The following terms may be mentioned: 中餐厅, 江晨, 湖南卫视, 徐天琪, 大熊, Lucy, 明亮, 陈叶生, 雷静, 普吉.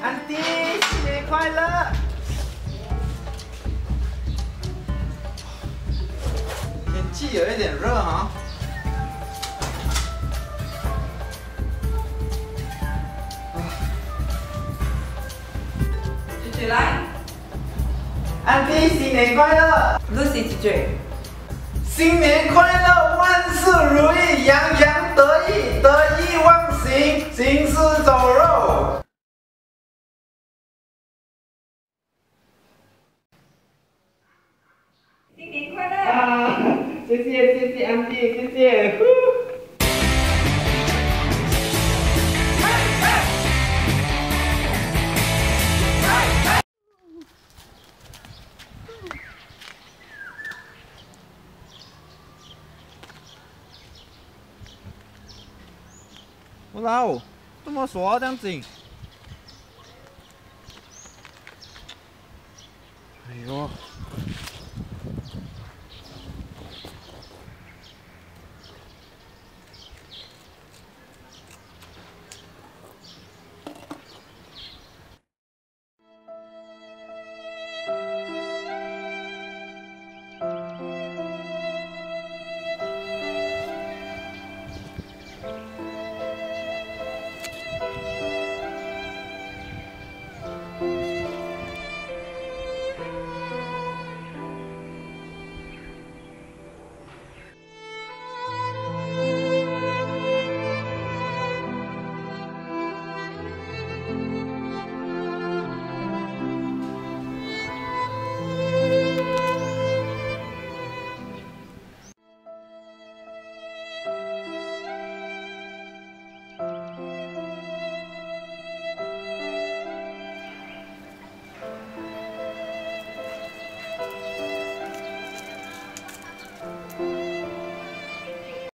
安迪，新年快乐！天气有一点热啊。 姐姐来，安迪新年快乐 ！Lucy 姐姐，新年快乐，万事如意，洋洋得意，得意忘形，行尸走肉。新年快乐！啊，谢谢谢谢安迪，谢谢。哇哦，这么爽啊，这样子。